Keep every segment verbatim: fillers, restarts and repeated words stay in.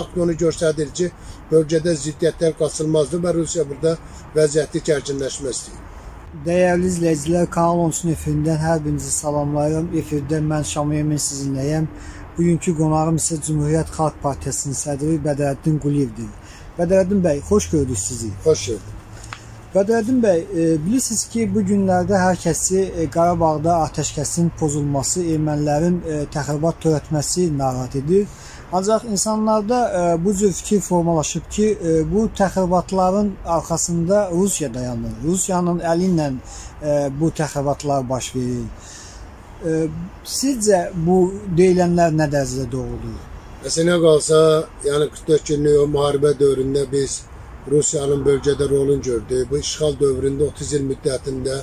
hak yönü göstərir ki, bölgədə ziddiyyətlər qaçılmazdır və Rusiya burada vəziyyəti gərginləşməzdir. Dəyərli izləyicilər, Kanal on üçün efirindən hər birinizi salamlayıram. Efirdən mən Şamıyəmən sizinləyəm. Bugünkü qonağım isə Cümhuriyyət Xalq Partiyasının sədri Bədrəddin Quliyevdir. Bədrəddin bəy, xoş gördük sizi. Xoş gördük. Bədrəddin bəy, bilirsiniz ki, bu günlərdə hər kəsi Qarabağda atəşkəsin pozulması, ermənilərin təxribat törətməsi narahat edir. Ancaq insanlarda bu cür fikir formalaşıb ki, bu təxribatların arxasında Rusiya dayanır. Rusiyanın əli ilə bu təxribatlar baş verir. Sizcə bu deyilənlər nə dərəcədə doğrudur? Əslində qalsa, yəni qırx dörd günlük o müharibə dövründə biz Rusiyanın bölgədə rolunu gördük. Bu işğal dövründə otuz il müddətində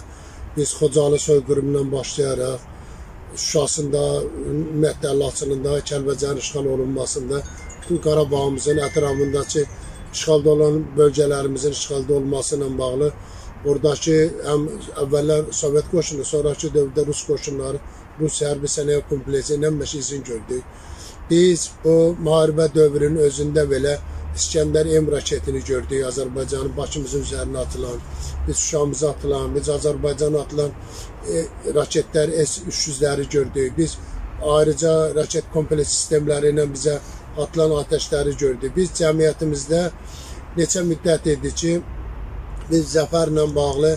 biz Xocalı soyqırımından başlayaraq Şahsında, ümumiyyətlə Laçınında, Kəlbəcənin işğal olunmasında, bütün Qarabağımızın ətrafındakı işğalda olan bölgələrimizin işğalda olması ilə bağlı oradakı həm əvvəllər Sovet qoşunu, sonraki dövrdə Rus qoşunları, Rus hərbi sənaye kompleksindən izin gördük. Biz bu müharibə dövrünün özündə belə İskəndər M raketini gördük, Azərbaycanın başımızın üzərinə atılan, biz Şuşamıza atılan, biz Azərbaycana atılan e, raketlər S üç yüzləri gördük. Biz ayrıca raket kompleks sistemləri ilə bizə atılan ateşləri gördük. Biz cəmiyyətimizdə neçə müddət idi ki, biz zəfərlə bağlı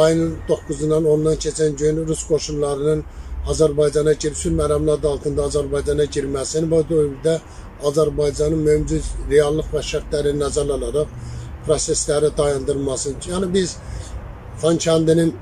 ayın doqquzundan ondan keçən gün Rus qoşunlarının Azərbaycana girib, sülh məramlı adı altında Azərbaycana girməsini bu dövrdə Azərbaycanın mümkün reallıq və şərtləri nəzərə alaraq prosesləri dayandırmasın. Yəni biz Fankandinin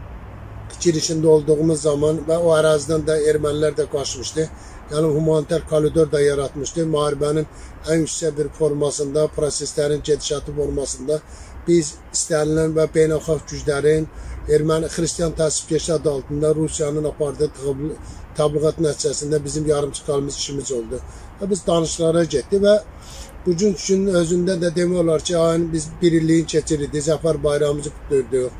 girişində olduğumuz zaman və o ərazidən də ermənilər də qaçmışdı. Yəni humanitar koridor da yaratmışdı. Müharibənin ən yüksək bir formasında, proseslərin gedişatı formasında biz istənilən və beynəlxalq güclərin erməni xristian təsvibkeşi adı altında Rusiyanın apardığı təbliğat nəticəsində bizim yarımçıqalımız işimiz oldu. Biz danışılara getdik və bugün üçün özündə də demək olar ki, biz bir illiyin keçirdik, zəfər bayrağımızı qutlayırdık.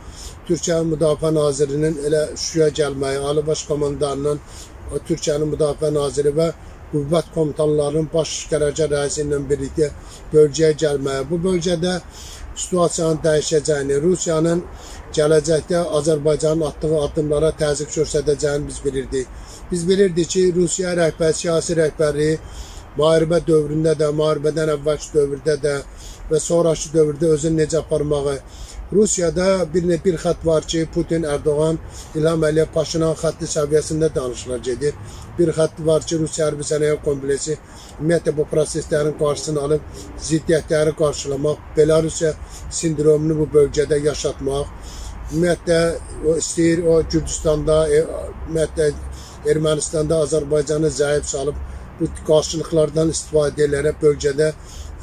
Türkiyə Müdafiə Nazirinin elə şuya gəlməyi, Alıbaş komandanının, Türkiyənin Müdafiə Naziri və qüvvət komutanlarının baş qərargah rəisi ilə birlikdə bölgəyə gəlməyi, bu bölgədə situasiyanın dəyişəcəyini, Rusiyanın gələcəkdə Azərbaycanın atdığı addımlara təzyiq göstərəcəyini biz bilirdik. Biz bilirdik ki, Rusiya rəhbər, siyasi rəhbərliyi müharibə dövründə də, müharibədən əvvəlki dövrdə də və sonraki dövrdə özünü necə aparmağı. Rusiyada bir, bir xətt var ki, Putin, Erdoğan, İlham Əliyev, Paşinyan xətti səviyyəsində danışılar gedir. Bir xətt var ki, Rusiya hərbi sənaye kompleksi ümumiyyətlə bu proseslərin qarşısını alıb, ziddiyyətləri qarşılamaq, Belarusya sindromunu bu bölgədə yaşatmaq, ümumiyyətlə o istəyir o Gürcüstanda, ümumiyyətlə Ermənistanda Azərbaycanı zəif salıb, bu qarşılıqlardan istifadə edərək bölgədə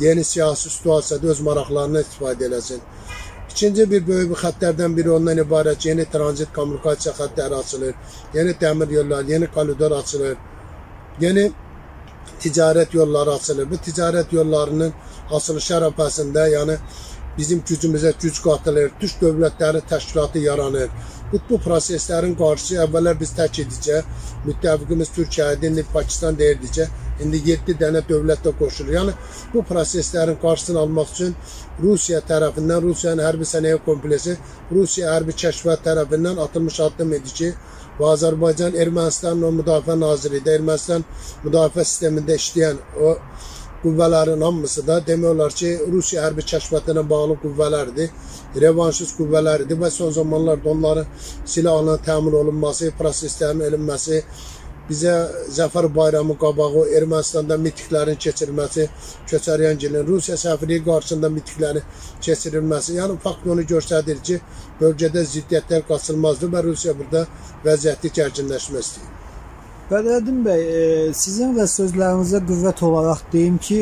yeni siyasi situasiyada öz maraqlarına istifadə edəsin. İkinci bir böyük xətlərdən biri ondan ibarət ki, yeni transit kommunikasiya xətləri açılır, yeni dəmir yolları, yeni koridor açılır, yeni ticarət yolları açılır. Bu ticarət yollarının açılışı ərəfəsində, yəni bizim gücümüzə güc qatılır, türk dövlətləri təşkilatı yaranır. Bu, bu proseslərin qarşısı əvvəllər biz tək edicə, müttəfiqimiz Türkiyə idi, indi Pakistan deyirdicə, indi yeddi dənə dövlət də qoşulur. Yəni, bu proseslərin qarşısını almaq üçün Rusiya tərəfindən, Rusiyanın hərbi sənaye kompleksi, Rusiya hərbi kəşfiyyat tərəfindən atılmış addım idi ki, və Azərbaycan Ermənistanın müdafiə naziri idi, Ermənistan müdafiə sistemində işləyən o qüvvələrin hamısı da demək olar ki, Rusiya hərbi kəşfiyyatına bağlı qüvvələrdir, revanşist qüvvələrdir və son zamanlarda onların silahla təmin olunması, proseslərin elinməsi, bizə zəfər bayramı qabağı, Ermənistanda mitiklərin keçirilməsi, Köçəriyangilin Rusiya səfirliyi qarşısında mitiklərin keçirilməsi, yəni fakt onu göstərir ki, bölgədə ziddiyyətlər qaçılmazdır və Rusiya burada vəziyyəti gərginləşməzdir. Bədrəddin bəy, sizin və sözlərinizə qüvvət olaraq deyim ki,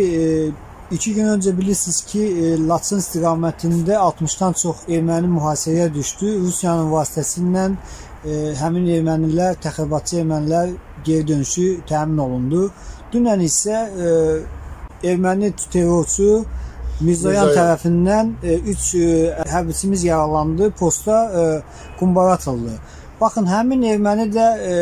iki gün öncə bilirsiniz ki, Laçın istiqamətində altmışdan çox erməni mühasirəyə düşdü. Rusiyanın vasitəsilə həmin ermənilər, təxribatçı ermənilər geri dönüşü təmin olundu. Dünən isə erməni terrorçu Mirzoyan tərəfindən üç hərbiçimiz yaralandı, posta qumbara atıldı. Baxın, həmin erməni də e,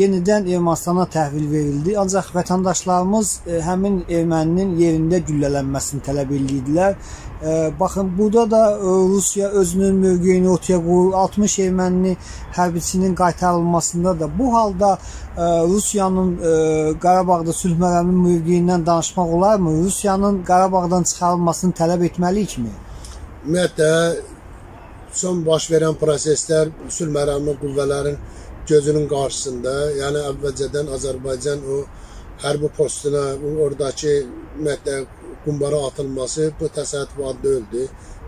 yenidən Ermənistana təhvil verildi. Ancaq vətəndaşlarımız e, həmin erməninin yerində güllələnməsini tələb edirdilər. E, baxın, burada da e, Rusiya özünün mövqeyini ortaya qoyur. altmış erməninin hərbiçinin qaytarılmasında da bu halda e, Rusiyanın e, Qarabağda sülh mərhəminin mövqeyindən danışmaq olarmı? Rusiyanın Qarabağdan çıxarılmasını tələb etməliyikmi? Ümumiyyətlə, son baş verən proseslər sülh məramlı qüvvələrin gözünün qarşısında, yəni əvvəlcədən Azərbaycan o hərbi postuna, oradakı qumbara atılması bu təsadüf deyildi.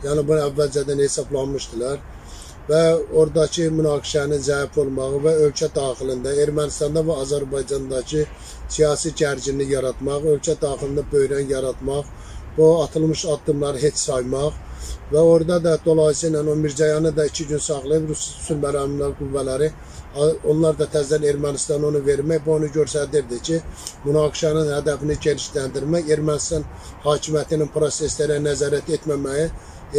Yəni bunu əvvəlcədən hesablanmışdılar və oradakı münaqişənin zəif olmağı və ölkə daxilində Ermənistanda və Azərbaycandakı siyasi gərginlik yaratmaq, ölkə daxilində böhrən yaratmaq, bu atılmış addımları heç saymaq və orada da dolayısıyla o Mirzoyanı da iki gün saxlayıb Rus sülh məramlı qüvvələri, onlar da təzədən Ermənistana onu vermək, bu onu göstərirdi ki, münaqişənin hədəfini genişləndirmək, Ermənistan hakimiyyətinin proseslərə nəzarət etməməyi,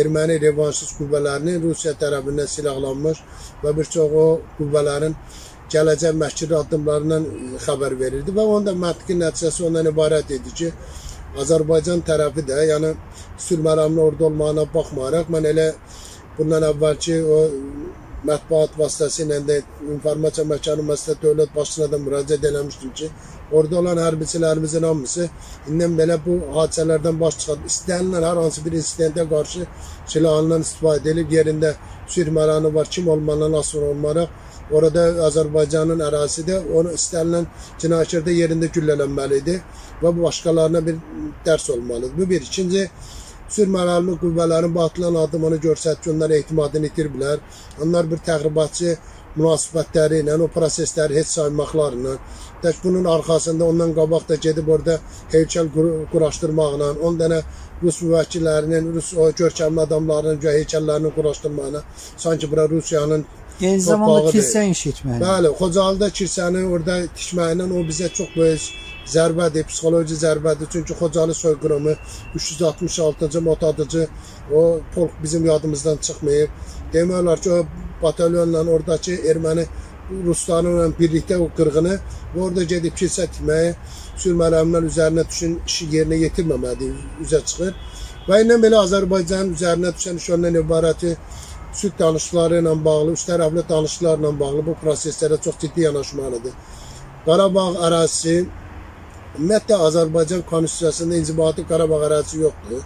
erməni revanşist qüvvələrinin Rusiya tərəfindən silahlanmış və bir çox o qüvvələrin gələcək məhkiri addımlarından xəbər verirdi və onun da məntiqi nəticəsi ondan ibarət idi ki, Azərbaycan tərəfi də, yəni sülh məramlı orada olmağına baxmayaraq, mən elə bundan əvvəlki o mətbuat vasitəsilə də, informasiya məkanı məsələ dövlət başına da müraciət eləmişdim ki, orada olan hərbiçilərimizin hamısı indən belə bu hadisələrdən baş çıxardı. İstənilən hər hansı bir insidentə qarşı silahından istifadə edilib, yerində sülh məramı var, kim olmadan asıl olmaraq, orada Azərbaycanın ərazisi də onu istənilən cinayətdə yerində güllələnməli idi və bu başqalarına bir dərs olmalıdır. Bu bir. İkinci, sülh məramlı qüvvələrin atılan adım onu göstərir ki, onlar etimadını itirbilər. Onlar bir təxribatçı münasibətləri ilə, o prosesləri heç saymaqlarla, tək bunun arxasında ondan qabaq da gedib orada heykəl quraşdırmaqla, on dənə Rus müvəkkillərinin, Rus görkəmli adamlarının heykəllərini quraşdırmaqla, sanki bura Rusiyanın Yeni zamanda kilsə inşa etməklə. Bəli, Xocalıda kilsənin orada tikməyindən o bizə çox böyük zərbədir, psixoloji zərbədir. Çünki Xocalı soyqırımı üç yüz altmış altıncı motadıcı o polk bizim yadımızdan çıxmayıb. Demək olar ki, o batalyonla oradakı erməni ruslarla birlikdə o qırğını orada gedib kilsə tikməyi, sülh məramlı üzərinə düşən işi yerinə yetirməmədi üzə çıxır. Və indən belə Azərbaycanın üzərinə düşən iş ondan ibarəti sülh danışıqları ilə bağlı, üç tərəfli danışıqlarla bağlı bu proseslərə çox ciddi yanaşmalıdır. Qarabağ ərazisi, ümumiyyətlə Azərbaycan konstitusiyasında inzibati Qarabağ ərazisi yoxdur.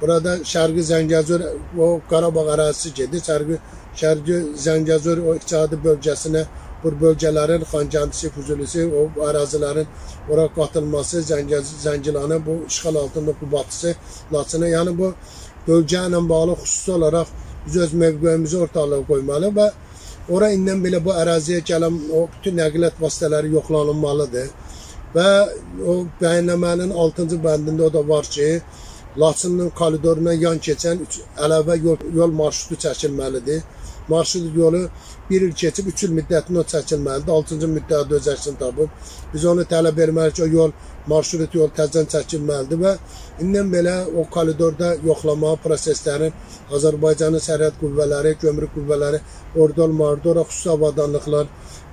Burada Şergi Zengezur, o Qarabağ ərazisi gedir. Şergi, Şergi Zengezur o iqtisadi bölgəsinə, bu bölgələrin Xankəndisi, Füzülüsü, o ərazilərin oraya qatılması, Zəngilanı, bu işğal altında Qubadlısı, Laçını, yəni bu bölgə ilə bağlı xüsusi olaraq biz öz mövqeyimizi ortalığa qoymalı və ora indən belə bu əraziyə gələn o bütün nəqliyyat vasitələri yoxlanılmalıdır. Və o bəyənnamənin altıncı bəndində o da var ki, Laçının koridorundan yan keçən əlavə yol, yol marşrutu çəkilməlidir. Marşrut yolu bir il keçib üç il müddətini o çəkilməlidir. altıncı müddəti öz əksini tapıb. Biz onu tələb verməliyik ki, o yol, marşrut yol təzdən çəkilməlidir və indən belə o koridorda yoxlamağa proseslərin Azərbaycanın sərhəd qüvvələri, gömrük qüvvələri orada olmalıdır. Orada xüsusi avadanlıqlar,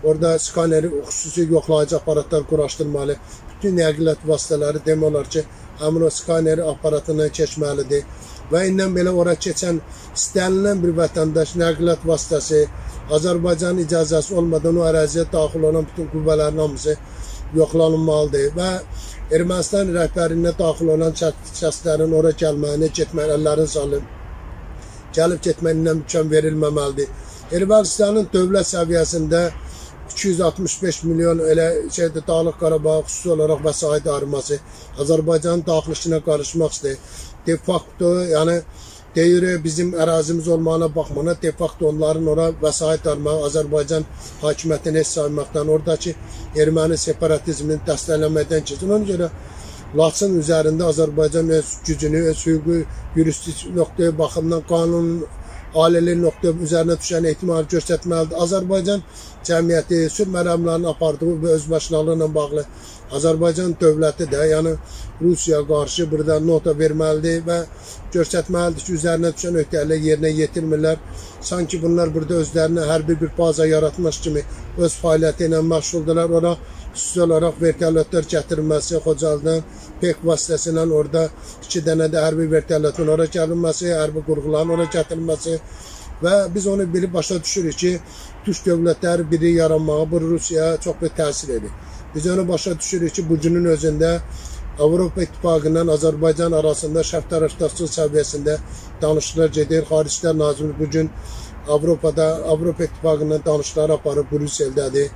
orada skaneri, xüsusi yoxlayıcı aparatlar quraşdırmalı. Bütün nəqliyyat vasitələri demək olar ki, həmin o skaneri aparatından keçməlidir. Və indən belə ora keçən istənilən bir vətəndaş nəqliyyat vasitəsi, Azərbaycanın icazəsi olmadan o əraziyə daxil olan bütün qüvvələrin hamısı yoxlanılmalıdır və Ermənistan rəhbərliyinə daxil olan şəxslərin ora gəlməyinə, getməyinə, əllərin salıb, gəlib getməyinə imkan verilməməlidir. Ermənistanın dövlət səviyyəsində iki yüz altmış beş milyon elə şeydə Dağlıq Qarabağ xüsusi olaraq vəsait ayırması, Azərbaycanın daxil işinə qarışmaq istəyir. De facto, yəni deyir bizim ərazimiz olmağına baxmana, de facto onların ora vəsait armağı, Azərbaycan hakimiyyətini heç saymaqdan, oradakı erməni separatizmini dəstəkləməkdən keçir. Ona görə Laçın üzərində Azərbaycan öz gücünü, öz hüququ, yürüstlük nöqtəyə baxımdan qanun ailələr nöqtə üzərinə düşən ehtimali göstərməlidir. Azərbaycan cəmiyyəti sülh məramlarının apardığı və özbaşınalığı ilə bağlı Azərbaycan dövləti də, yəni Rusiyaya qarşı burada nota verməlidir və göstərməlidir ki, üzərinə düşən öhdəlikləri yerinə yetirmirlər. Sanki bunlar burada özlərinə hər bir bir baza yaratmış kimi öz fəaliyyəti ilə məşğuldurlar. Ora xüsusi olaraq vertəllətlər gətirilməsi, Xocalıdan pek vasitəsilə orada iki dənə də hərbi vertəllətin ora gəlinməsi, hərbi qurğuların ora gətirilməsi və biz onu bilib başa düşürük ki, türk dövlətləri biri yaranmağa bu Rusiyaya çox bir təsir edir. Biz onu başa düşürük ki, bugünün özündə Avropa İttifaqından Azərbaycan arasında şərt tərəfdaşlıq səviyyəsində danışıqlar gedir. Xariclər Naziri bugün Avropada, Avropa İttifaqından danışıqlar aparıb Brüsseldədir.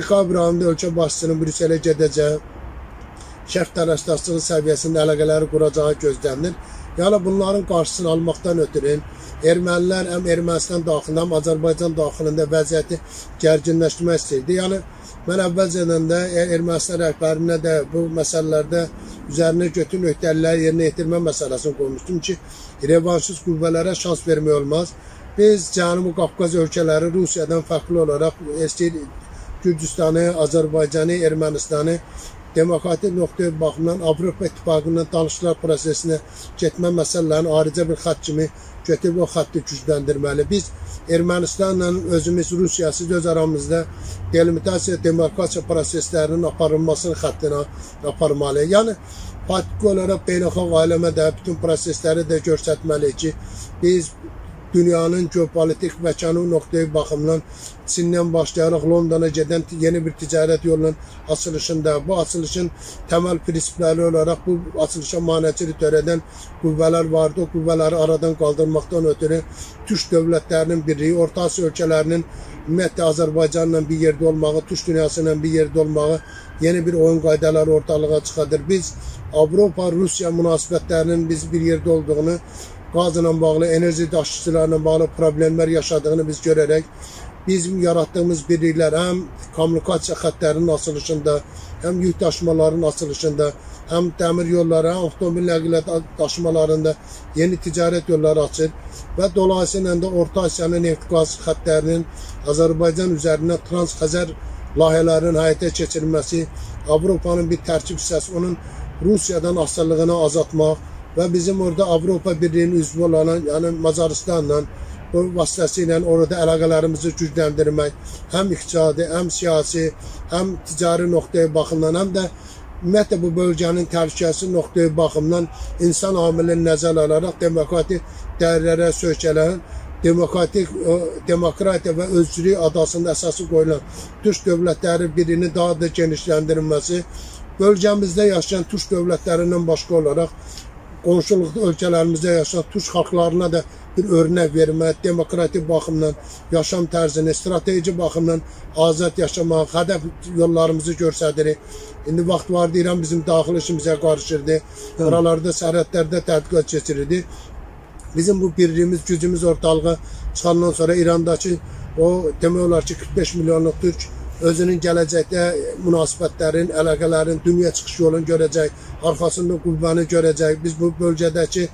İqabranında ölkə başçısının Brüsselə gedəcəyi, şərq tərəfdaşlığı səviyyəsində əlaqələri quracağı gözlənilir. Yəni bunların qarşısını almaqdan ötürü ermənilər həm Ermənistan daxilində, həm Azərbaycan daxilində vəziyyəti gərginləşdirmək istəyirdi. Yəni mən əvvəlcədən də Ermənistan rəhbərinə də bu məsələlərdə üzərinə götürün öhdəlikləri yerinə yetirmə məsələsini qoymuşdum ki, revanşist qüvvələrə şans vermək olmaz. Biz Cənubi Qafqaz ölkələri Rusiyadan fərqli olaraq istəyirik. Gürcüstanı, Azərbaycanı, Ermənistanı demokratik nöqtəyə baxımdan Avropa İttifaqının danışıqlar prosesinə getmə məsələlərini ayrıca bir xətt kimi götürüb o xətti gücləndirməli. Biz Ermənistanla özümüz Rusiyasız öz aramızda delimitasiya, demarkasiya proseslərinin aparılmasının xəttinə aparmalıyıq. Yəni, faktiki olaraq beynəlxalq aləmə də bütün prosesləri də göstərməliyik ki, biz dünyanın geopolitik məkanı nöqtəyi baxımından Çindən başlayaraq Londona gedən yeni bir ticarət yolunun açılışında, bu açılışın təməl prinsipləri olaraq bu açılışa maneçilik törədən qüvvələr vardı. O qüvvələri aradan qaldırmaqdan ötürü türk dövlətlərinin birliyi, Orta Asiya ölkələrinin ümumiyyətlə Azərbaycanla bir yerdə olmağı, türk dünyasıyla bir yerdə olmağı yeni bir oyun qaydaları ortalığa çıxadır. Biz Avropa-Rusiya münasibətlərinin biz bir yerdə olduğunu, qazla bağlı, enerji daşıyıcılarla bağlı problemlər yaşadığını biz görərək, bizim yaratdığımız birliklər həm kommunikasiya xətlərinin açılışında, həm yük daşımalarının açılışında, həm dəmir yolları, həm avtomobil nəqliyyat daşımalarında yeni ticarət yolları açır və dolayısıyla da Orta Asiyanın neft qaz xətlərinin Azərbaycan üzərində Trans-Xəzər layihələrinin həyata keçirilməsi, Avropanın bir tərkib hissəsi, onun Rusiyadan asılılığını azaltmaq, və bizim orada Avropa Birliğinin üzvü olan, yəni Macaristanla vasitəsilə orada əlaqələrimizi gücləndirmək, həm iqtisadi, həm siyasi, həm ticari nöqtəyə baxımdan, həm də ümumiyyətlə bu bölgənin təhlükəsi nöqtəyə baxımdan insan amilini nəzərə alaraq demokratik dəyərlərə söykənən, demokratik, demokratiya və özgürlük adasında əsası qoyulan türk dövlətləri birliğini daha da genişləndirilməsi, bölgəmizdə yaşayan türk dövlətlərindən başqa olaraq qonşuluqda ölkələrimizdə yaşayan türk xalqlarına da bir örnək vermək, demokratik baxımdan, yaşam tərzini, strateji baxımdan azad yaşamaq, hədəf yollarımızı göstəririk. İndi vaxt vardı, İran bizim daxili işimizə qarışırdı, oralarda sərhədlərdə tədqiqat keçirirdi. Bizim bu birliyimiz, gücümüz ortalığa çıxandan sonra İrandakı o demək olar ki qırx beş milyonluq türk özünün gələcəkdə münasibətlərin, əlaqələrin, dünya çıxış yolunu görəcək, arxasında qüvvəni görəcək. Biz bu bölgədəki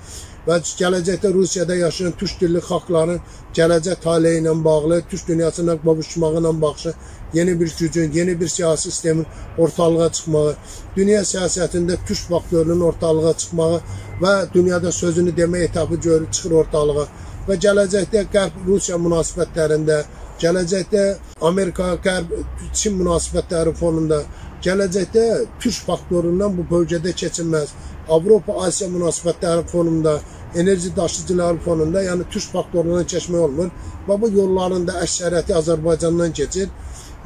və gələcəkdə Rusiyada yaşayan türk dilli xalqların gələcək taleyi ilə bağlı, türk dünyasına qovuşmağı ilə bağlı yeni bir gücün, yeni bir siyasi sistemin ortalığa çıxmağı, dünya siyasətində türk faktörünün ortalığa çıxmağı və dünyada sözünü demək etapı görüb çıxır ortalığa və gələcəkdə Qərb-Rusiya münasibətlərində, gələcəkdə Amerika-Qərb-Çin münasibətləri fonunda, gələcəkdə türk faktorundan bu bölgədə keçilməz, Avropa-Asiya münasibətləri fonunda, enerji daşıyıcıları fonunda, yəni türk faktorundan keçmək olmur və bu yolların da əksəriyyəti Azərbaycandan keçir.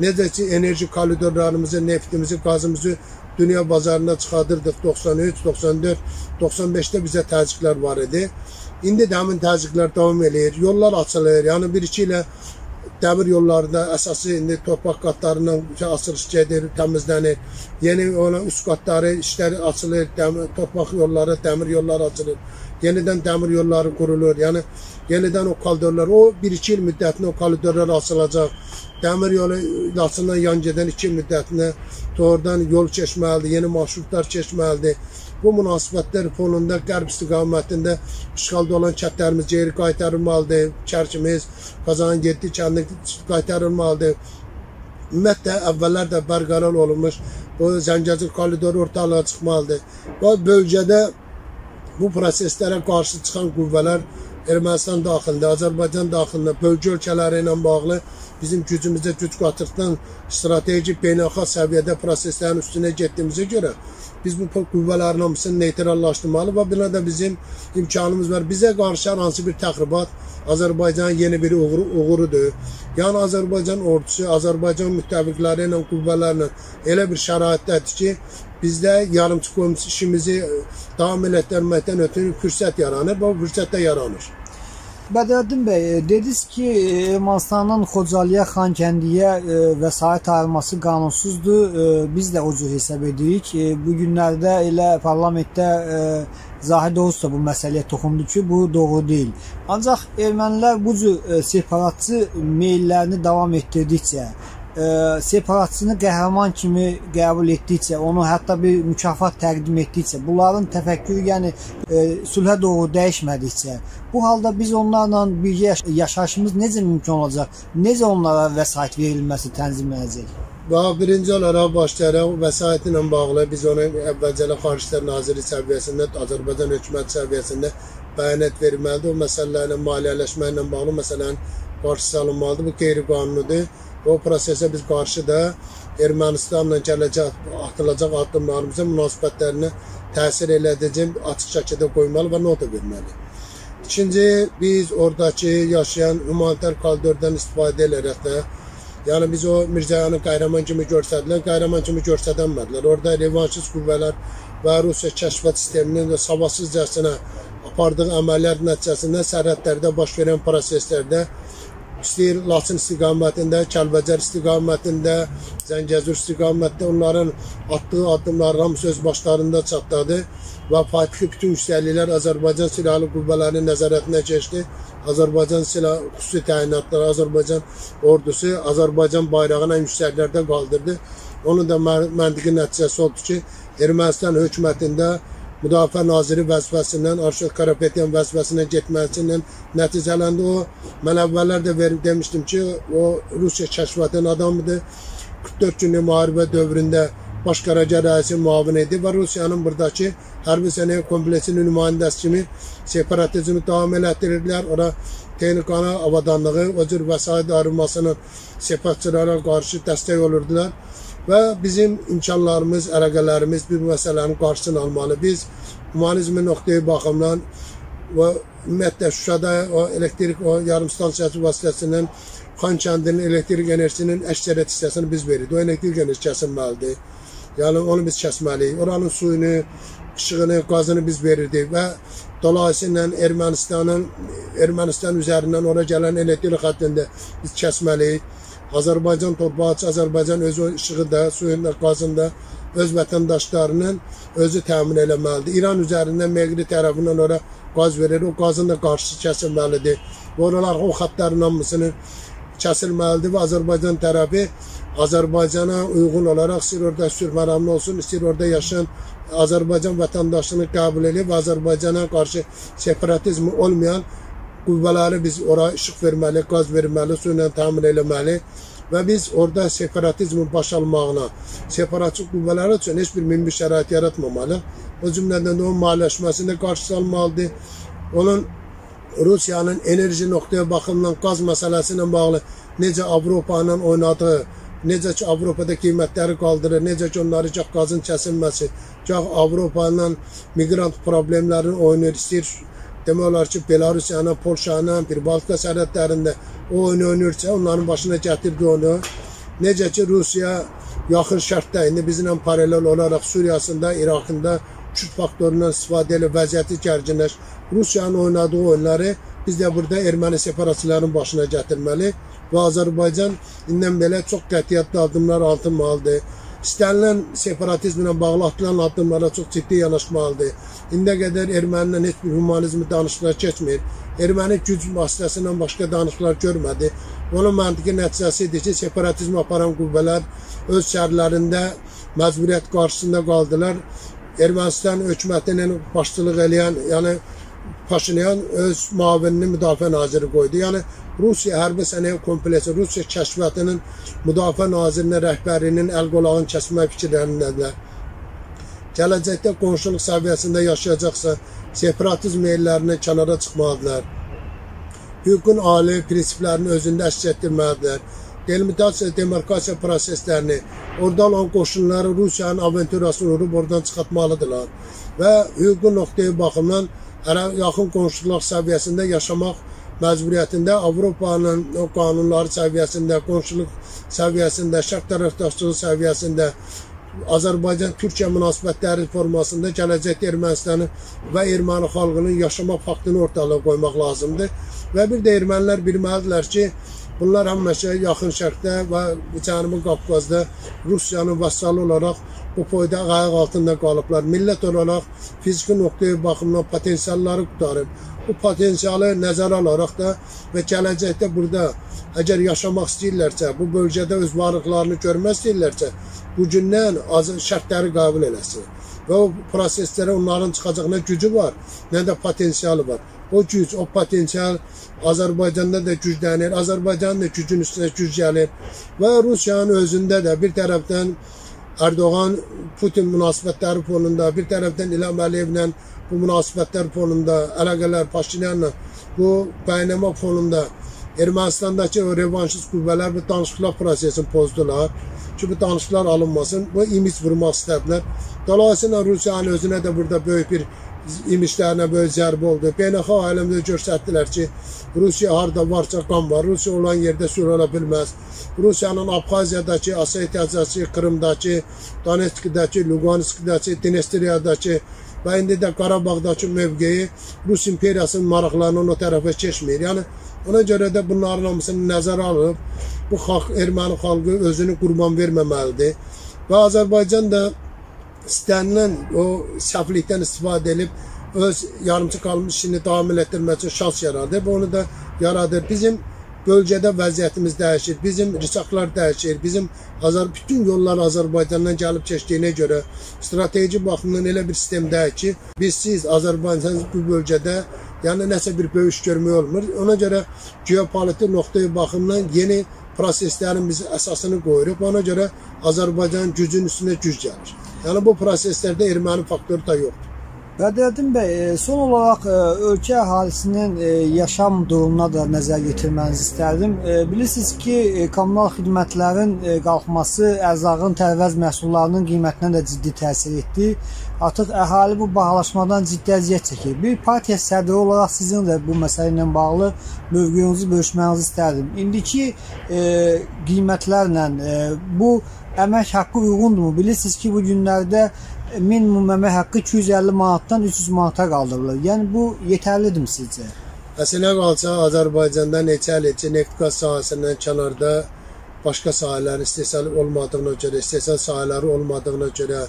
Necə ki, enerji koridorlarımızı, neftimizi, qazımızı dünya bazarına çıxardırdıq doxsan üç, doxsan dörd, doxsan beşdə bizə təzyiqlər var idi. İndi də həmin təzyiqlər davam edir, yollar açılır, yəni bir-iki ilə dəmir yollarında əsası indi torpaq qatlarından açılış gedir, təmizlənir. Yeni olan üst qatları işləri açılır, dəmir, torpaq yolları, dəmir yolları açılır. Yenidən dəmir yolları qurulur, yəni yenidən o koridorlar, o bir-iki il müddətində o koridorlar açılacaq. Demir yolu Laçından yan gedən iki müddətində doğrudan yol keçməlidir, yeni marşrutlar keçməlidir. Bu münasibətlər fonunda qərb istiqamətində işğalda olan kətlərimiz geri qaytarılmalıdır. Çərkimiz, Qazanın getdiyi kəndi qaytarılmalıdır. Ümumiyyətlə, əvvəllər də bərqərar olunmuş bu Zəngəzur koridoru ortalığa çıxmalıdır. Bu bölgədə bu proseslərə qarşı çıxan qüvvələr Ermənistan daxilində, Azərbaycan daxilində, bölgə ölkələri ilə bağlı bizim gücümüzə güc qatıqdan strateji beynəlxalq səviyyədə proseslərin üstünə getdiyimizə görə biz bu qüvvələrin hamısını neytrallaşdırmalı və buna da bizim imkanımız var. Bizə qarşı hər hansı bir təxribat Azərbaycanın yeni bir uğuru, uğurudur. Yəni Azərbaycan ordusu, Azərbaycan müttəfiqləri ilə, qüvvələrlə elə bir şəraitdədir ki, bizdə yarımçıq qoyumuz işimizi davam elətdirməkdən ötürü fürsət yaranır və bu fürsət də yaranır. Bədrəddin bəy, dediniz ki, Ermənistanın Xocalıya, Xankəndiyə vəsait ayırması qanunsuzdur. Biz də o cür hesab edirik. Bu günlərdə elə parlamentdə Zahid Oğuz da bu məsələyə toxundu ki, bu doğru deyil. Ancaq ermənilər bu cür separatçı meyillərini davam etdirdikcə, separatçını qəhrəman kimi qəbul etdikcə, onu hətta bir mükafat təqdim etdikcə, bunların təfəkkürü, yəni sülhə doğru dəyişmədikcə, bu halda biz onlarla birgə yaşayışımız necə mümkün olacaq, necə onlara vəsait verilməsi tənzimlənəcək? Birinci olaraq başlayaraq vəsait ilə bağlı biz onu əvvəlcələ Xarici İşlər Naziri səviyyəsində, Azərbaycan hökuməti səviyyəsində bəyanat verməlidir. O məsələlərlə, maliyyələşmə ilə bağlı məsələlərin qarşısı alınmalıdır. Bu qeyri-qanunudur. O prosesə biz qarşıda Ermənistanla gələcək atılacaq addımlarımızın münasibətlərini təsir elədəcək açıq şəkildə qoymalı və nota verməli. İkinci, biz oradakı yaşayan humanitar koridordan istifadə edərək də, yəni biz o Mirzoyanı qəhrəman kimi göstərdilər, qəhrəman kimi göstərənmədilər. Orada revanşist qüvvələr və Rusiya kəşfiyyat sisteminin savadsızcasına apardığı əməliyyat nəticəsində sərhədlərdə baş verən proseslərdə İstəyir Laçın istiqamətində, Kəlbəcər istiqamətində, Zəngəzur istiqamətində onların attığı addımların hamısı öz başlarında çatladı və faktiki bütün yüksəkliklər Azərbaycan Silahlı Qüvvələrinin nəzarətinə keçdi. Azərbaycan Silahlı Xüsusi Təyinatları, Azərbaycan Ordusu, Azərbaycan bayrağını ən yüksəklərdə qaldırdı. Onun da məntiqi nəticəsi oldu ki, Ermənistan hökumətində Müdafiə Naziri vəzifəsindən, Arşad Karapetyan vəzifəsindən getməsindən nəticələndi o. Mən əvvəllər də demişdim ki, o Rusiya kəşfiyyatının adamıdır. qırx dörd günlük müharibə dövründə baş qərargah rəisi müavini idi və Rusiyanın buradakı hərbi sənaye kompleksinin nümayəndəsi kimi separatizmi davam elətdirirlər. Ora texnikanı, avadanlığı, o cür vəsait ayrılmasının separatçılara qarşı dəstək olurdular. Və bizim imkanlarımız, əlaqələrimiz bir məsələnin qarşısını almalı. Biz humanizmin nöqteyi baxımdan və ümumiyyətlə Şuşada o elektrik o yarımstansiyası vasitəsindən Xankəndinin elektrik enerjisinin əksəriyyət hissəsini biz veririk. O elektrik enerjisi kəsilməlidir. Yəni onu biz kəsməliyik. Oranın suyunu, işığını, qazını biz verirdik və dolayısıyla Ermənistanın Ermənistan üzərindən ora gələn elektrik xəttində biz kəsməliyik. Azərbaycan torpaqçı, Azərbaycan özü işığı da, suyun da, qazın da öz vətəndaşlarının özü təmin eləməlidir. İran üzərindən Meğri tərəfindən ora qaz verir, o qazın da qarşısı kəsilməlidir. Oralar o xətlərin hamısını kəsilməlidir və Azərbaycan tərəfi Azərbaycana uyğun olaraq istəyir orada sülh məramlı olsun, istəyir orada yaşayan Azərbaycan vətəndaşını qəbul edib və Azərbaycana qarşı separatizmi olmayan qüvvələri biz oraya işıq verməli, qaz verməli, suyla təmin eləməli və biz orada separatizmin baş almağına, separatçı qüvvələri üçün heç bir mümkün şərait yaratmamalı. O cümlədən də onun maliyyələşməsində qarşısı almalıdır. Onun Rusiyanın enerji nöqtəyə baxımından qaz məsələsi ilə bağlı necə Avropa ilə oynadığı, necə ki Avropada qiymətləri qaldırır, necə ki onları gah qazın kəsilməsi, gah Avropa ilə miqrant problemlərini oynayır, istəyir. Demək olar ki, Belarusyanın, Polşanın, bir Baltika sərhədlərində o oyunu oynayırsa, onların başına gətirdi onu. Necə ki, Rusiya yaxın şərtdə, indi bizimlə paralel olaraq Suriyasında, İraqında Kürt faktorundan istifadə edib vəziyyəti gərginləş. Rusiyanın oynadığı oyunları biz də burada erməni separatçılarının başına gətirməli və Azərbaycan indən belə çox qətiyyətli addımlar atmalıdır. istənilən separatizmlə bağlı atılan addımlara çox ciddi yanaşmalıdır. İndiyə qədər erməninin heç bir humanizmi danışıqlar keçmir. Erməni güc vasitəsindən başqa danışıqlar görmədi. Onun məntiqi nəticəsi idi ki, separatizmi aparan qüvvələr öz şəhərlərində məcburiyyət qarşısında qaldılar. Ermənistan hökumətinin başçılıq eləyən, yəni Paşinyan öz müavinini müdafiə naziri qoydu. Yəni Rusiya hərbi sənaye kompleksi, Rusiya kəşfiyyatının müdafiə nazirinin rəhbərinin əl-qolağın kəsmə fikirlərindədirlər. Gələcəkdə qonşuluq səviyyəsində yaşayacaqsa, separatizm meyillərini kənara çıxmalıdırlar. Hüququn ali prinsiplərini özündə əks etdirməlidirlər. Delimitasiya, demarkasiya proseslərini, oradan olan qoşunları Rusiyanın aventurasını vurub oradan çıxartmalıdırlar. Və hüququn noxtaya baxımdan yaxın qonşuluq səviyyəsində yaşamaq məcburiyyətində Avropanın qanunları səviyyəsində, qonşuluq səviyyəsində, şərq tərəfdaşlığı səviyyəsində, Azərbaycan-Türkiyə münasibətləri formasında gələcəkdə Ermənistanı və erməni xalqının yaşama faktını ortalığa qoymaq lazımdır. Və bir də ermənilər bilməlidirlər ki, bunlar həmişə yaxın şərqdə və Cənubi Qafqazda Rusiyanın vasalı olaraq bu boyda ayaq altında qalıblar. Millət olaraq fiziki noktaya baxımdan potensialları qutarıb. Bu potensialı nəzərə alaraq da və gələcəkdə burada əgər yaşamaq istəyirlərsə, bu bölgədə öz varlıqlarını görmək istəyirlərsə, bugündən şərtləri qəbul eləsin. Və o proseslərə onların çıxacağına gücü var, nə də potensialı var. O güc, o potensial Azərbaycanda da güclənir, Azərbaycanın da gücün üstünə güc gəlir və Rusiyanın özündə də bir tərəfdən Erdoğan Putin münasibətləri fonunda, bir tərəfdən İlham Əliyevlə bu münasibətlər fonunda, əlaqələr Paşinyanla bu qaynama fonunda Ermənistandakı revanşist qüvvələr bu danışıqlar prosesini pozdular ki, bu danışıqlar alınmasın, bu imic vurmaq istədilər. Dolayısıyla Rusiyanın özünə də burada böyük bir imişlərinə böyük zərbə oldu. Beynəlxalq aləmdə göstərdilər ki, Rusiya harada varsa qan var, Rusiya olan yerdə sülh ola bilməz. Rusiyanın Abxaziyadakı, Asetiyadakı, Kırımdakı, Donetskdakı, Luganskdakı, Dnestriyadakı və indi də Qarabağdakı mövqeyi Rus imperiyasının maraqlarının o tərəfə keçmir. Yəni, ona görə də bunların hamısını nəzərə alıb, bu erməni xalqı özünü qurban verməməlidir. Və Azərbaycan da istənilən o səhvlikdən istifadə edib öz yarımçı qalmış işini davam etdirmək üçün şans yaradır. Bu onu da yaradır. Bizim bölgədə vəziyyətimiz dəyişir, bizim rıçaqlar dəyişir, bizim bütün yollar Azərbaycandan gəlib keçdiyinə görə strateji baxımdan elə bir sistemdəyik ki, biz siz Azərbaycanız bu bölgədə yəni nəsə bir böyüş görmək olmur. Ona görə geopolitik noxtaya baxımdan yeni proseslərin biz əsasını qoyuruq. Ona görə Azərbaycanın gücün üstünə güc gəlir. Yəni bu proseslərdə erməni faktoru da yoxdur. Bədrəddin bəy, son olaraq ölkə əhalisinin yaşam durumuna da nəzər yetirmənizi istərdim. Bilirsiniz ki, kommunal xidmətlərin qalxması ərzağın tərvəz məhsullarının qiymətinə də ciddi təsir etdi. Artıq əhali bu bahalaşmadan ciddi əziyyət çəkir. Bir partiya sədri olaraq sizin də bu məsələ ilə bağlı mövqeyinizi bölüşmənizi istərdim. İndiki qiymətlərlə bu əmək haqqı uyğundurmu? Bilirsiniz ki, bu günlərdə minimum əmək haqqı iki yüz əlli manatdan üç yüz manata qaldırılır. Yəni, bu yetərlidir mi sizcə? Əslində qalsa, Azərbaycanda neçəl etçi neft qaz sahəsindən kənarda başqa sahələrin istehsal olmadığına görə, istehsal sahələri olmadığına görə,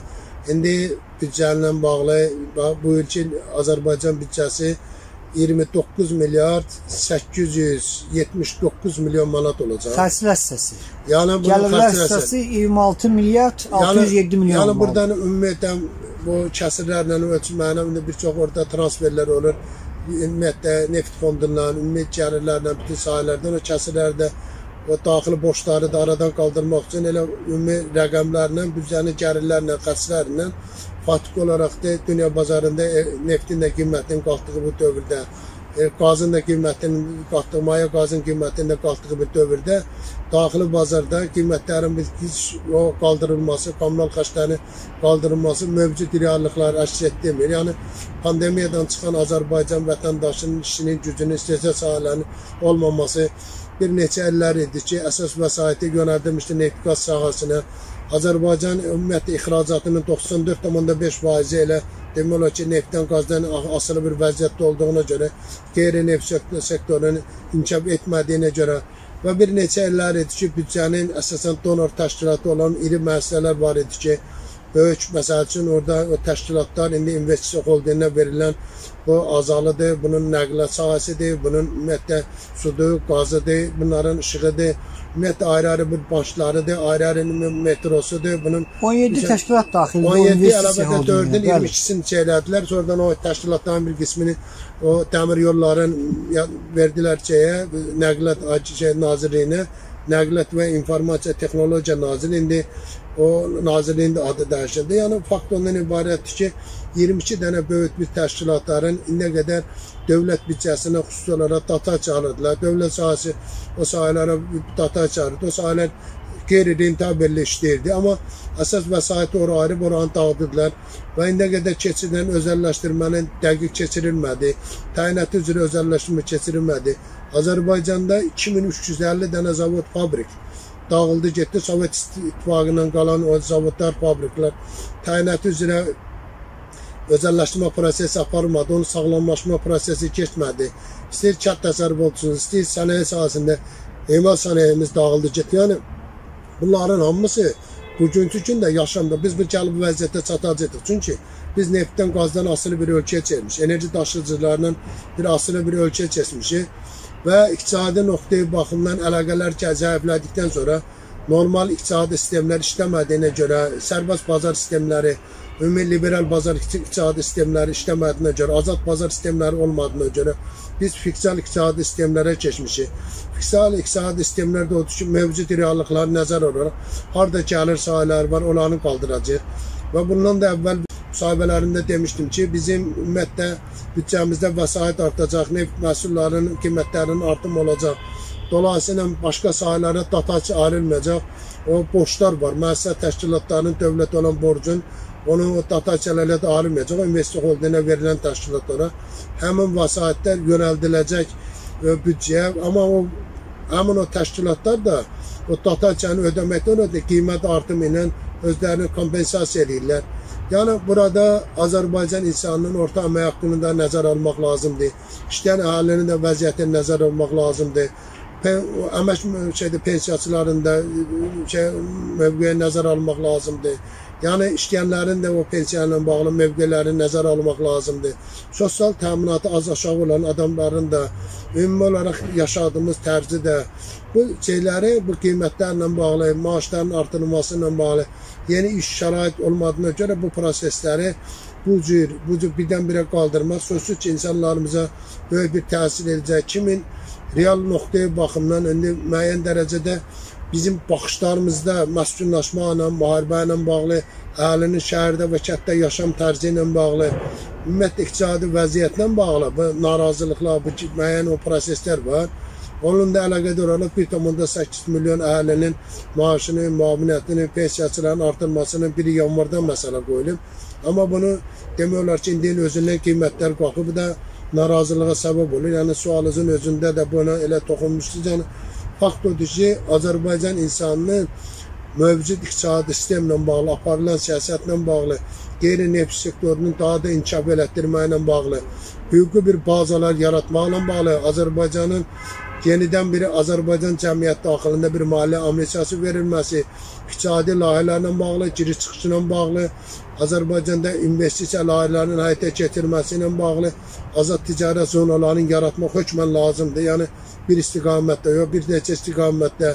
indi büdcələ bağlı bu ilkin Azərbaycan büdcəsi iyirmi doqquz milyard səkkiz yüz yetmiş doqquz milyon manat olacaq. Təhsil əsası. Yəni, gəlirlər əsası iyirmi altı milyard altı yüz yedi milyon manat. Yəni, buradan ümumiyyətən bu kəsirlərlə ölçülməyinə bir çox orada transferlər olur. Ümumiyyətdə neft fondundan, ümumiyyət gəlirlərlə, bütün sahələrdən o kəsirlərdə o daxili borçları da aradan qaldırmaq üçün elə ümumiyyət rəqəmlərlə, büdcənin gəlirlərlə, xərclərlə fatik olarak da dünya bazarında neftin de qiymetinin qalxdığı bu dövrdə, qazın da qiymətinin qalxdığı, maya qazın qiymətinin de qalxdığı bir dövrdə, daxili bazarda qiymətlərin qaldırılması, kommunal xərclərin qaldırılması mövcud reallıqlar əks etdirmir. Yəni, pandemiyadan çıxan Azərbaycan vətəndaşının işinin, gücünün, istehsal sahələrinin olmaması bir neçə illər idi ki, əsas vəsaiti yönəldilmişdi neft qaz sahəsinə. Azərbaycan ümumiyyətlə ixracatının doxsan dörd tam onda beş faizi elə demək olar ki, neftdən, qazdan asılı bir vəziyyətdə olduğuna görə, qeyri-neft sektorunun inkişaf etmədiyinə görə Və bir neçə illər idi ki, büdcənin əsasən donor təşkilatı olan iri müəssisələr var idi ki, böyük, məsəl üçün orada o təşkilatlar indi investisiya holdinginə verilən bu azalıdır, bunun nəqliyyat sahəsidir, bunun ümumiyyətlə sudur, qazıdır, bunların işıqıdır, ümumiyyətlə ayrı-ayrı bir başlarıdır, ayrı-ayrı metrosudur, bunun on yeddi təşkilat daxilində on yeddi əlbəttə dördün iyirmi ikisini çeylədilər, sonradan o təşkilatların bir qismini o dəmir yolların verdilər şeyə, Nəqliyyat Nazirliyinə, Nəqliyyat və İnformasiya Texnologiya Nazirliyi, indi o nazirliyin də adı dəyişildi. Yəni, fakt ondan ibarətdir ki, iyirmi iki dənə böyük bir təşkilatların nə qədər dövlət büdcəsinə xüsusi olaraq dotasiya alırdılar. Dövlət sahəsi o sahələrə dotasiya alırdı. O sahələr qeyri-rentabelli işləyirdi. Amma əsas vəsaiti oraya ayırıb oranı dağıdırdılar və nə qədər keçirilən özəlləşdirmənin dəqiq keçirilmədi, təyinatı üzrə özəlləşdirmə keçirilmədi. Azərbaycanda iki min üç yüz əlli dənə zavod fabrik dağıldı, getdi. Sovet İttifaqından qalan o zavodlar, fabriklər təyinatı üzrə özəlləşdirmə prosesi aparmadı, onun sağlamlaşma prosesi keçmədi. İstəyir kənd təsərrüfatçısı, istəyir sənaye sahəsində emal sənayemiz dağıldı, getdi. Yəni, bunların hamısı bugünkü gündə yaşamda biz bu gəlib vəziyyətdə çatacaqdır. Çünki biz neftdən, qazdan asılı bir ölkəyə çevirmiş, enerji daşıyıcılarının bir asılı bir ölkəyə çevirmişik. Və iqtisadi noxtayı baxımdan əlaqələr zəiflədikdən sonra normal iqtisadi sistemlər işləmədiyinə görə, sərbəst bazar sistemləri, ümumi liberal bazar iqtisadi sistemləri işləmədiyinə görə, azad bazar sistemləri olmadığına görə biz fiksal iqtisadi sistemlərə keçmişik. Fiksal iqtisadi sistemlər də odur ki, mövcud reallıqları nəzər olaraq, harada gəlir sahələri var, onları qaldıracaq. Və bundan da əvvəl müsahibələrimdə demişdim ki, bizim ümumiyyətlə büdcəmizdə vəsait artacaq, neft məhsullarının qiymətlərinin artım olacaq. Dolayısıyla başqa sahələrə dotasiya ayrılmayacaq. O borclar var, müəssisə təşkilatlarının dövlət olan borcun, onun dotasiyalarla da ayrılmayacaq. O investisiya holdinginə verilən təşkilatlara həmin vəsaitlər yönəldiləcək büdcəyə. Amma o həmin o təşkilatlar da o dotasiyanı ödəməkdən ödə qiymət artımı ilə özlərini kompensasiya edirlər. Yəni, burada Azərbaycan insanının orta əmək haqqını da nəzər almaq lazımdır. İşləyən əhalinin də vəziyyətini nəzər almaq lazımdır. Əmək pensiyacıların da mövqeyə nəzər almaq lazımdır. Yəni, işləyənlərin də o pensiyayla bağlı mövqelərini nəzər almaq lazımdır. Sosial təminatı az aşağı olan adamların da, ümumi olaraq yaşadığımız tərzi də, bu şeyləri, bu qiymətlərlə bağlı, maaşların artırılması ilə bağlı, yeni iş şərait olmadığına görə bu prosesləri bu cür, bu cür birdən-birə qaldırmaq sözsüz ki, insanlarımıza böyük bir təsir edəcək. Kimin real noxtaya baxımdan müəyyən dərəcədə bizim baxışlarımızda məskunlaşma ilə, müharibə ilə bağlı, əhalinin şəhərdə və kətdə yaşam tərzi ilə bağlı, ümumiyyətlə iqtisadi vəziyyətlə bağlı bu narazılıqlar, bu müəyyən o proseslər var. Onun da əlaqədar olaraq bir tam səkkiz milyon əhalinin maaşını, müavinətini, pensiyasının artırmasının biri yanvardan məsələ qoyulub. Amma bunu demək olar ki, indiyin özündən qiymətlər qalxıb, bu da narazılığa səbəb olur. Yəni, sualınızın özündə də buna elə toxunmuşdur. Yəni, fakt odur ki, Azərbaycan insanının mövcud iqtisadi sistemlə bağlı, aparılan siyasətlə bağlı, qeyri-neft sektorunun daha da inkişaf elətdirməklə bağlı, hüquqi bir bazalar yaratmaqla bağlı, Azərbaycanın yenidən biri Azərbaycan cəmiyyət daxilində bir maliyyə amnistiyası verilməsi, iqtisadi layihələrlə bağlı, giriş-çıxışla bağlı, Azərbaycanda investisiya layihələrinin həyata keçirilməsi ilə bağlı azad ticarət zonalarının yaratmaq hökmən lazımdır. Yəni, bir istiqamətdə, yox, bir neçə istiqamətdə,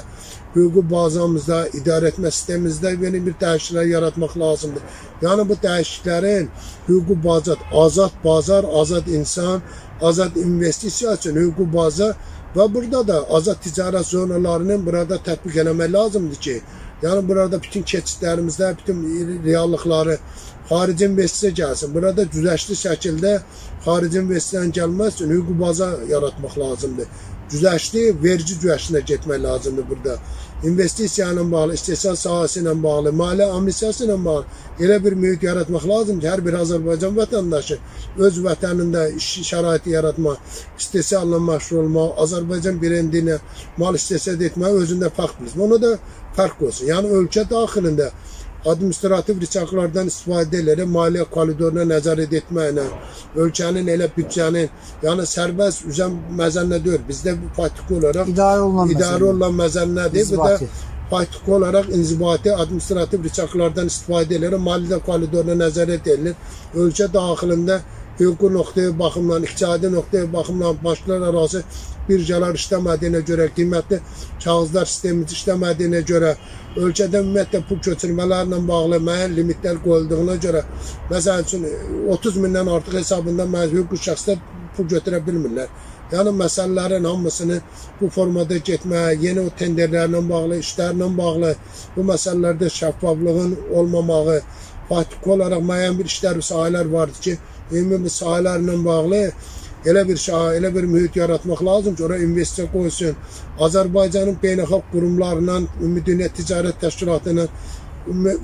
hüquqi bazamızda, idarəetmə sistemimizdə yeni bir dəyişikliklər yaratmaq lazımdır. Yəni, bu dəyişikliklərin hüquqi bazad, azad bazar, azad insan, azad investisiya üçün hüquqi baza, və burada da azad ticarət zonalarının burada tətbiq eləmək lazımdır ki, yəni burada bütün keçidlərimizdə, bütün reallıqları xarici investisiya gəlsin. Burada cüzəşli şəkildə xarici investisiyanın gəlməsi üçün hüquqi baza yaratmaq lazımdır. Cüzəşli, verici cüzəşlinə getmək lazımdır burada. İnvestisiya ilə bağlı, istehsal sahəsi ilə bağlı, maliyyə amnistiyası ilə bağlı elə bir mühit yaratmaq lazımdır ki, hər bir Azərbaycan vətəndaşı öz vətənində iş şəraiti yaratmaq, istehsalla məşğul olmaq, Azərbaycan brendinə mal istehsal etmək özündə fərq bilir. Ona da fərq olsun. Yəni, ölkə daxilində administrativ rıçaklardan istifadə edərək maliyyə koridoruna nəzarət etməklə, ölkənin elə büdcənin, yəni sərbəst üzəm məzənnə deyil, bizdə bu praktik olaraq idarə olunan məzənnə deyil, bu da praktik olaraq inzibati administrativ rıçaklardan istifadə edərək maliyyə koridoruna nəzarət edilir. Ölkə daxilində hüquqi noktaya baxımdan, iqtisadi noktaya baxımdan başlar arası birjalar işləmədiyinə görə, qiymətli kağızlar sistemimiz işləmədiyinə görə, ölkədə ümumiyyətlə pul köçürmələrlə bağlı müəyyən limitlər qoyulduğuna görə, məsəl üçün otuz mindən artıq hesabında hüquqi şəxslər pul götürə bilmirlər. Yəni məsələlərin hamısını bu formada getməyə, yeni o tenderlərlə bağlı, işlərlə bağlı, bu məsələlərdə şəffaflığın olmamağı, praktik olaraq müəyyən bir işlər, sahələr vardır ki, ümumi sahələrlə bağlı, elə bir şahı, elə bir mühit yaratmaq lazım ki, oraya investisiya qoysun. Azərbaycanın beynəlxalq qurumlarla, Ümumdünya Ticarət Təşkilatının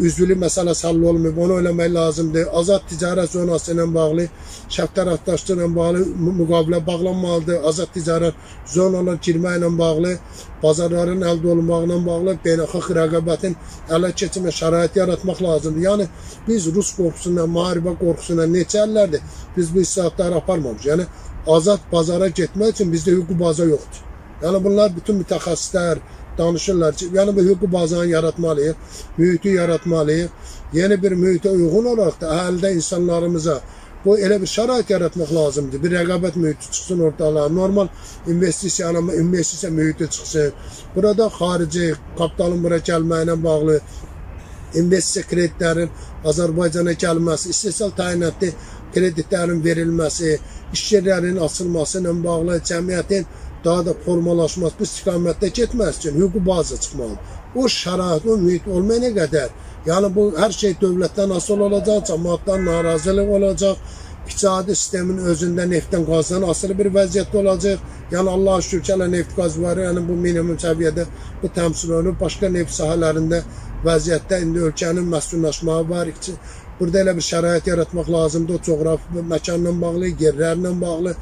üzvlüyü məsələsi həll olmayıb, onu eləmək lazımdır. Azad ticarət zonası ilə bağlı, şərt tərəfdaşlığı ilə bağlı müqavilə bağlanmalıdır. Azad ticarət zonalarına girməklə bağlı, bazarların əldə olunmaqla bağlı, beynəlxalq rəqabətin ələ keçirmə şərait yaratmaq lazımdır. Yəni, biz Rus qorxusundan, müharibə qorxusundan neçə illərdir biz bu islahatları aparmamışıq. Yəni, azad bazara getmək üçün bizdə hüquqi baza yoxdur. Yəni, bunlar bütün mütəxəssislər, danışırlar ki, yəni bir hüquqi bazanı yaratmalıyıq, mühiti yaratmalıyıq. Yeni bir mühitə uyğun olaraq da əhaldə insanlarımıza bu elə bir şərait yaratmaq lazımdır. Bir rəqabət mühiti çıxsın ortalığa, normal investisiya, investisiya mühiti çıxsın. Burada xarici kapitalın bura gəlməyinə bağlı investisiya kreditlərin Azərbaycana gəlməsi, istehsal təyinatlı kreditlərin verilməsi, iş yerlərinin açılması ilə bağlı cəmiyyətin daha da formalaşmaz, bu istiqamətdə getməz üçün hüquqi baza çıxmalı. O şərait, o mühit olmayana qədər, yəni bu hər şey dövlətdən asılı olacaq, cəmaatdan narazılıq olacaq, iqtisadi sistemin özündə neftdən, qazdan asılı bir vəziyyətdə olacaq. Yəni Allah şükür ki, hələ neft qaz var, yəni bu minimum səviyyədə bu təmsil olunur. Başqa neft sahələrində vəziyyətdə indi ölkənin məskunlaşması var. Burada elə bir şərait yaratmaq lazımdır, o coğrafi məkanla bağlı, yerlərlə bağlı.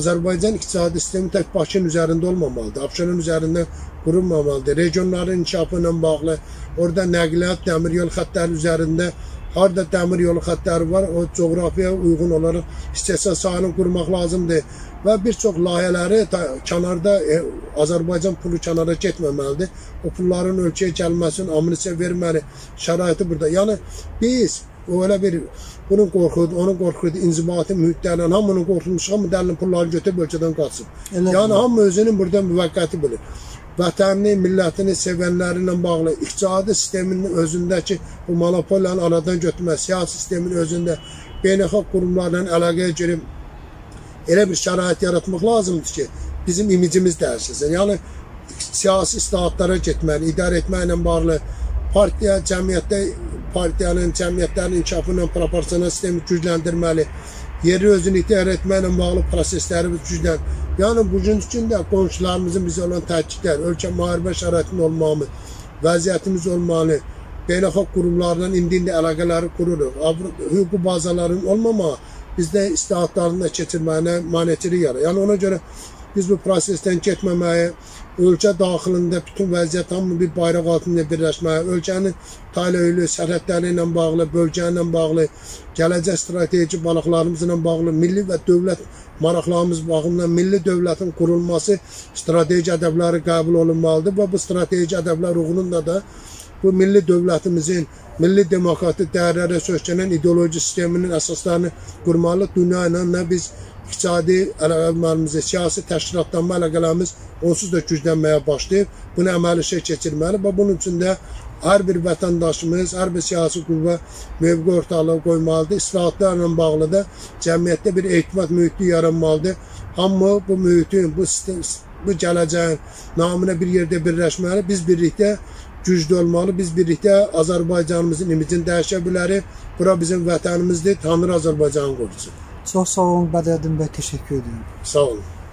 Azərbaycan iqtisadi sistemi tək Bakının üzərində olmamalıdır, Abşeronun üzərində qurulmamalıdır. Regionların inkişafı ilə bağlı, orada nəqliyyat, dəmir yol xətləri üzərində, harada dəmir yolu xətləri var, o coğrafiyaya uyğun olaraq istehsal sahəsini qurmaq lazımdır. Və bir çox layihələri kənarda, Azərbaycan pulu kənara getməməlidir. O pulların ölkəyə gəlməsini, amnisiya verməli şəraiti burada. Yəni biz o elə bir, bunun qorxudur, onun qorxudur, inzibati mühitlərlə, hamının qorxulmuş, hamı dəlinin pulları götürüb ölkədən qaçsın. Yəni, hamı özünün burada müvəqqəti bilir. Vətənini, millətini sevənləri ilə bağlı, iqtisadi sistemin özündəki bu monopoliyanın aradan götürmək, siyasi sistemin özündə beynəlxalq qurumlarla əlaqəyə girib, elə bir şərait yaratmaq lazımdır ki, bizim imicimiz dəyişsin. Yəni, siyasi islahatlara getməli, idarə etməklə bağlı, partiya, cəmiyyətdə, partiyanın, cəmiyyətlərin inkişafından proporsional sistemi gücləndirməli, yeri özünü idarə etməklə bağlı proseslərimiz gücləndirməli. Yəni, bugün üçün də qonşularımızın bizə olan təhkiklər, ölkə müharibə şəraitinin olmağını, vəziyyətimiz olmağını, beynəlxalq qurumlarla indi-indi əlaqələri qururuq, hüquqi bazaların olmamağı bizdə islahatlarını da keçirməyinə maneçilik yarar. Yəni, ona görə biz bu prosesdən getməməyi, ölkə daxilində bütün vəziyyət hamı bir bayraq altında birləşməyə, ölkənin taylı-öylü sərhədləri ilə bağlı, bölgə ilə bağlı, gələcək strateji maraqlarımızla bağlı, milli və dövlət maraqlarımız bağımından milli dövlətin qurulması strateji ədəbləri qəbul olunmalıdır və bu strateji ədəblər uğrunda da bu milli dövlətimizin, milli demokratik dəyərlərə söhkənən ideoloji sisteminin əsaslarını qurmalı, dünya ilə biz iqtisadi əlaqələrimizi, siyasi təşkilatlanma əlaqələrimiz onsuz da güclənməyə başlayıb, bunu əməli şey keçirməli və bunun üçün də hər bir vətəndaşımız, hər bir siyasi qüvvə mövqe ortalığı qoymalıdır. İslahatlarla bağlı da cəmiyyətdə bir etimad mühiti yaranmalıdır. Hamı bu mühitin, bu gələcəyin naminə bir yerdə birləşməli, biz birlikdə güclü olmalı, biz birlikdə Azərbaycanımızın imicini dəyişə bilərik. Bura bizim vətənimizdir, Tanrı Azərbaycanı qorusun. Çox sağ olun, Bədrəddin bəy, təşəkkür edirəm. Sağ olun.